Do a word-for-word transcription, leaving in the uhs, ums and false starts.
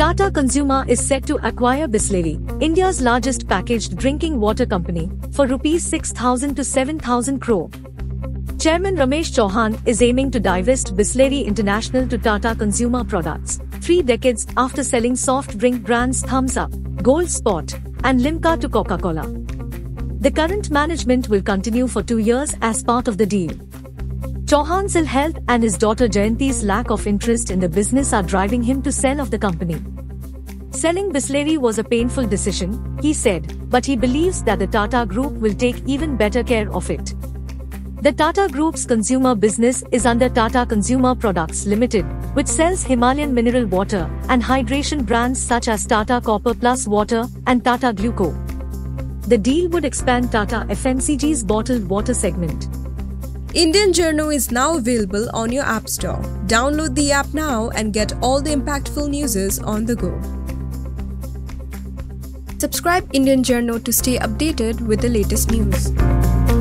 Tata Consumer is set to acquire Bisleri, India's largest packaged drinking water company, for rupees six thousand to seven thousand crore. Chairman Ramesh Chauhan is aiming to divest Bisleri International to Tata Consumer Products, three decades after selling soft drink brands Thums Up, Gold Spot, and Limca to Coca-Cola. The current management will continue for two years as part of the deal. Chauhan's ill health and his daughter Jayanti's lack of interest in the business are driving him to sell off the company. Selling Bisleri was a painful decision, he said, but he believes that the Tata Group will take even better care of it. The Tata Group's consumer business is under Tata Consumer Products Limited, which sells Himalayan mineral water and hydration brands such as Tata Copper Plus Water and Tata Gluco. The deal would expand Tata F M C G's bottled water segment. Indian Journo is now available on your app store. Download the app now and get all the impactful newses on the go. Subscribe Indian Journo to stay updated with the latest news.